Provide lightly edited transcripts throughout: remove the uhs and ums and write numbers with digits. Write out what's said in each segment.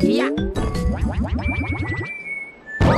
Yeah. Oh,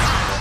Yahoo!